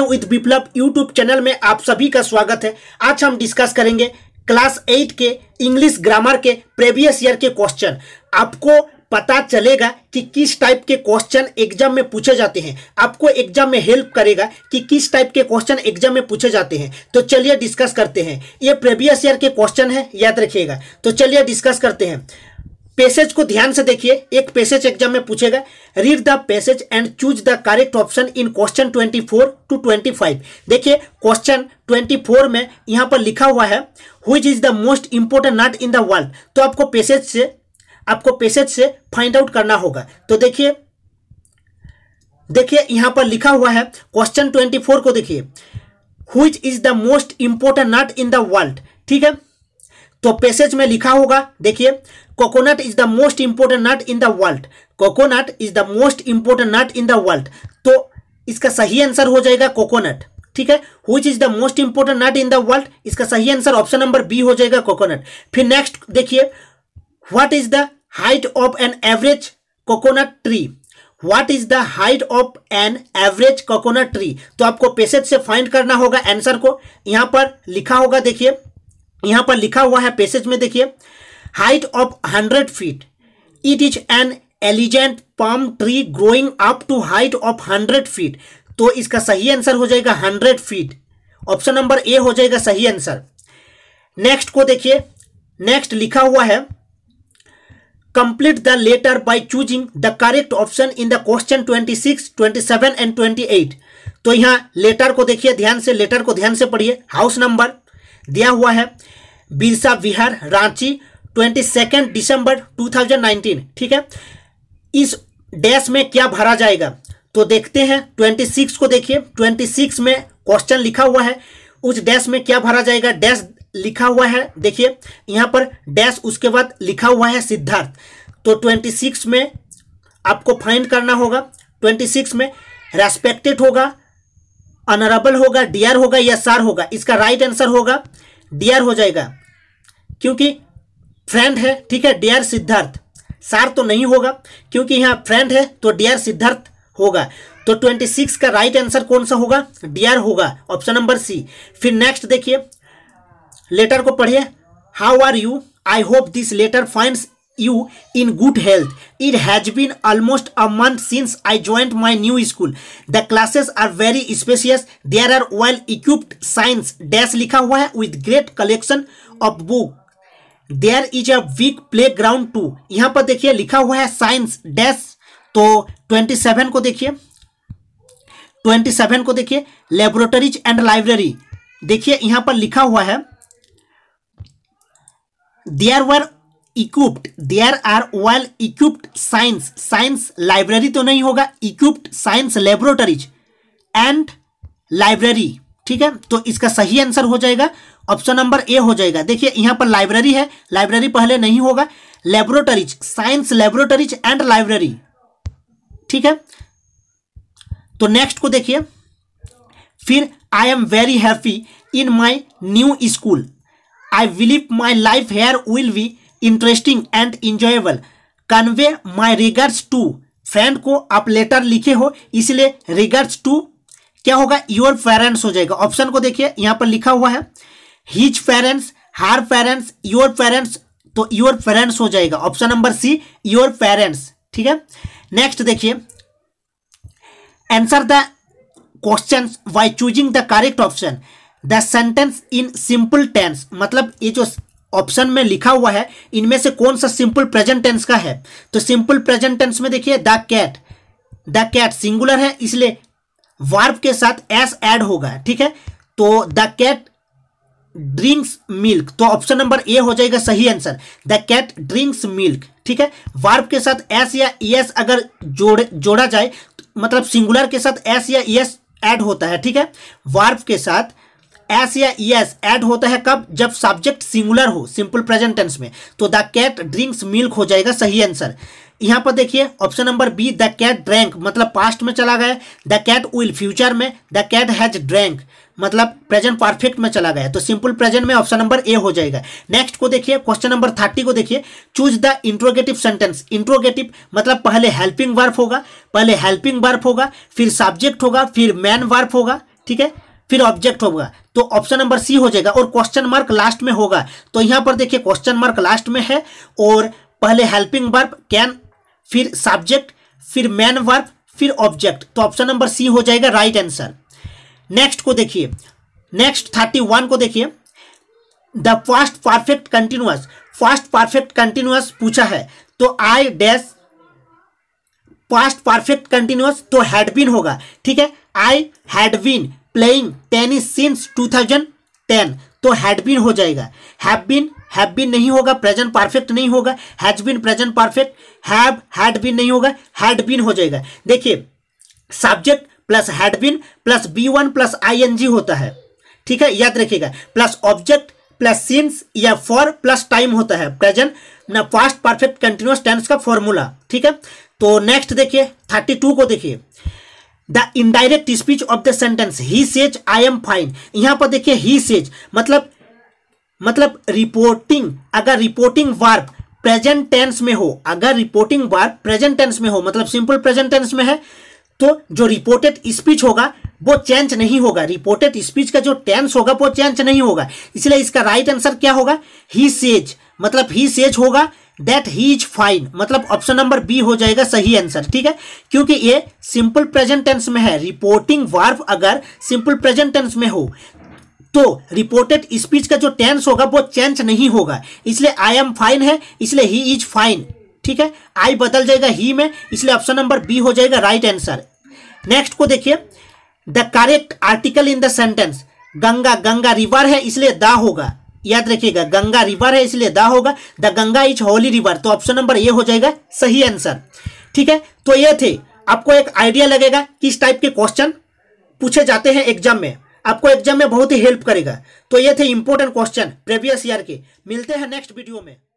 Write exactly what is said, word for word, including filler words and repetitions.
With Viplav YouTube channel में आप सभी का स्वागत है। आज हम डिस्कस करेंगे क्लास एट के इंग्लिश ग्रामर के प्रीवियस ईयर के क्वेश्चन। आपको पता चलेगा कि किस टाइप के क्वेश्चन एग्जाम में पूछे जाते हैं, आपको एग्जाम में हेल्प करेगा कि किस टाइप के क्वेश्चन एग्जाम में पूछे जाते हैं। तो चलिए डिस्कस करते हैं। ये प्रीवियस ईयर के क्वेश्चन है, याद रखिएगा। तो चलिए डिस्कस करते हैं। पैसेज को ध्यान से देखिए, एक पैसेज एग्जाम में पूछेगा, read the passage and choose the correct option in question twenty four to twenty five. देखिए क्वेश्चन ट्वेंटी फोर में यहाँ पर लिखा हुआ है, which is the most important nut in the world. तो आपको पैसेज से आपको पैसेज से फाइंड आउट करना होगा। तो देखिए देखिए यहाँ पर लिखा हुआ है, क्वेश्चन ट्वेंटी फोर को देखिए, which is the most important nut in the world. ठीक है, तो पैसेज में लिखा होगा, देखिए, coconut is the most important nut in the world. Coconut is the most important nut in the world. तो इसका सही आंसर हो जाएगा कोकोनट। ठीक है, which is the most important nut in the world, इसका सही आंसर ऑप्शन नंबर बी हो जाएगा कोकोनट। फिर नेक्स्ट देखिए, what is the height of an average coconut tree. What is the height of an average coconut tree. तो आपको passage से find करना होगा आंसर को। यहाँ पर लिखा होगा, देखिए यहाँ पर लिखा हुआ है पैसेज में, देखिए, height of hundred feet, it is an elegant palm tree growing up to height of hundred feet. तो इसका सही आंसर हो जाएगा hundred feet, option number A हो जाएगा सही आंसर। नेक्स्ट को देखिए, नेक्स्ट लिखा हुआ है, complete the letter by choosing the correct option in the question twenty six, twenty seven and twenty eight. तो यहाँ लेटर को देखिए ध्यान से, लेटर को ध्यान से पढ़िए। हाउस नंबर दिया हुआ है Birsa Vihar Ranchi, twenty second December two thousand nineteen. ठीक है, इस डैश में क्या भरा जाएगा। तो देखते हैं ट्वेंटी सिक्स को देखिए, ट्वेंटी सिक्स में क्वेश्चन लिखा हुआ है, उस डैश में क्या भरा जाएगा। डैश लिखा हुआ है, देखिए यहाँ पर डैश, उसके बाद लिखा हुआ है सिद्धार्थ। तो ट्वेंटी सिक्स में आपको फाइंड करना होगा, ट्वेंटी सिक्स में रेस्पेक्टेड होगा, ऑनरेबल होगा, डियर होगा या सार होगा। इसका राइट आंसर होगा डियर हो जाएगा, क्योंकि फ्रेंड है। ठीक है, डियर सिद्धार्थ, सार तो नहीं होगा क्योंकि यहाँ फ्रेंड है, तो डियर सिद्धार्थ होगा। तो ट्वेंटी सिक्स का राइट आंसर कौन सा होगा, डियर होगा, ऑप्शन नंबर सी। फिर नेक्स्ट देखिए, लेटर को पढ़िए, how are you, I hope this letter finds you in good health. It has been almost a month since I joined my new school. The classes are very spacious. There are well equipped signs dash लिखा हुआ है with great collection of book. There is a big playground too. यहाँ पर देखिए लिखा हुआ है signs dash। तो ट्वेंटी सेवन को देखिए, ट्वेंटी सेवन को देखिए, laboratories and library। देखिए यहाँ पर लिखा हुआ है there were equipped, there are well equipped science, science library तो नहीं होगा, equipped science laboratories and library। ठीक है, तो इसका सही आंसर हो जाएगा ऑप्शन नंबर ए हो जाएगा। देखिए यहाँ पर लाइब्रेरी है, लाइब्रेरी पहले नहीं होगा, laboratories, science laboratories and library। ठीक है, तो नेक्स्ट को देखिए, फिर I am very happy in my new school. I believe my life here will be interesting and enjoyable. Convey my regards to, friend को आप लेटर लिखे हो इसलिए रिगार्ड्स टू क्या होगा, योर पेरेंट्स हो जाएगा। ऑप्शन को देखिए, यहाँ पर लिखा हुआ है his parents, her parents, your parents, तो योर पेरेंट्स हो जाएगा, option number C, your parents. ठीक है, नेक्स्ट देखिए, answer the question by choosing the correct option, the sentence in simple tense, मतलब ये जो ऑप्शन में लिखा हुआ है इनमें से कौन सा सिंपल प्रेजेंट टेंस का है। तो सिंपल प्रेजेंट टेंस में देखिए the cat, the cat singular है इसलिए वर्ब के साथ एस ऐड होगा। ठीक है, तो द कैट ड्रिंक्स मिल्क, तो ऑप्शन नंबर ए हो जाएगा सही answer, the cat drinks milk. ठीक है, वर्ब के साथ एस या एस अगर जोड़ जोड़ा जाए तो, मतलब सिंगुलर के साथ एस या एस ऐड होता है। ठीक है, वर्ब के साथ एस या एस ऐड होता है कब, जब सब्जेक्ट सिंगुलर हो सिंपल प्रेजेंट टेंस में। तो द कैट ड्रिंक्स मिल्क हो जाएगा सही आंसर। यहाँ पर देखिए option number B, the cat drank, मतलब पास्ट में चला गया, द कैट विल फ्यूचर में, द कैट हैज ड्रैंक, मतलब प्रेजेंट परफेक्ट में चला गया। तो सिंपल प्रेजेंट में ऑप्शन नंबर ए हो जाएगा। नेक्स्ट को देखिए, क्वेश्चन नंबर थर्टी को देखिए, choose the interrogative sentence. Interrogative मतलब पहले हेल्पिंग वर्ब होगा, पहले हेल्पिंग वर्ब होगा, फिर सब्जेक्ट होगा, फिर मैन वर्ब होगा। ठीक है, फिर ऑब्जेक्ट होगा तो ऑप्शन नंबर सी हो जाएगा और क्वेश्चन मार्क लास्ट में होगा। तो यहाँ पर देखिए क्वेश्चन मार्क लास्ट में है और पहले हेल्पिंग वर्ब कैन, फिर सब्जेक्ट, फिर मैन वर्ब, फिर ऑब्जेक्ट। तो ऑप्शन नंबर सी हो जाएगा राइट आंसर। नेक्स्ट को देखिए, नेक्स्ट थर्टी वन को देखिए, the past perfect continuous, past perfect continuous पूछा है तो I dash past perfect continuous तो हैड बीन होगा। ठीक है, I had been playing tennis since two thousand ten, तो हैड बीन हो जाएगा। हैव बीन, हैव बीन नहीं होगा, प्रेजेंट परफेक्ट नहीं होगा, has been present perfect, have had been नहीं होगा, हैड बीन हो जाएगा। देखिए subject plus had been plus V one plus I N G होता है, ठीक है याद रखिएगा, प्लस ऑब्जेक्ट प्लस सिंस या फॉर प्लस टाइम होता है प्रेजेंट ना पास्ट परफेक्ट कंटिन्यूअस टेंस का फॉर्मूला। ठीक है, तो नेक्स्ट देखिए थर्टी टू को देखिए, the indirect speech of the sentence he says I am fine. यहाँ पर देखिए ही सेज मतलब मतलब रिपोर्टिंग, अगर रिपोर्टिंग वर्ब प्रेजेंट टेंस में हो, अगर रिपोर्टिंग वर्ब प्रेजेंट टेंस में हो मतलब सिंपल प्रेजेंट टेंस में है तो जो रिपोर्टेड स्पीच होगा वो चेंज नहीं होगा, रिपोर्टेड स्पीच का जो टेंस होगा वो चेंज नहीं होगा, इसलिए इसका राइट आंसर क्या होगा, ही सेज मतलब ही सेज होगा दैट ही इज फाइन, मतलब ऑप्शन नंबर बी हो जाएगा सही आंसर। ठीक है, क्योंकि ये सिंपल प्रेजेंट टेंस में है, रिपोर्टिंग वर्ब अगर सिंपल प्रेजेंट टेंस में हो तो रिपोर्टेड स्पीच का जो टेंस होगा वो चेंज नहीं होगा, इसलिए आई एम फाइन है, इसलिए ही इज फाइन। ठीक है, आई बदल जाएगा ही में, इसलिए ऑप्शन नंबर बी हो जाएगा राइट आंसर। नेक्स्ट को देखिए, the correct article in the sentence Ganga, Ganga river है इसलिए द होगा, याद रखिएगा गंगा रिवर है इसलिए द होगा, the Ganga is holy river, तो ऑप्शन नंबर ए हो जाएगा सही आंसर। ठीक है, तो ये थे, आपको एक आइडिया लगेगा किस टाइप के क्वेश्चन पूछे जाते हैं एग्जाम में, आपको एग्जाम में बहुत ही हेल्प करेगा। तो ये थे इंपॉर्टेंट क्वेश्चन प्रीवियस ईयर के, मिलते हैं नेक्स्ट वीडियो में।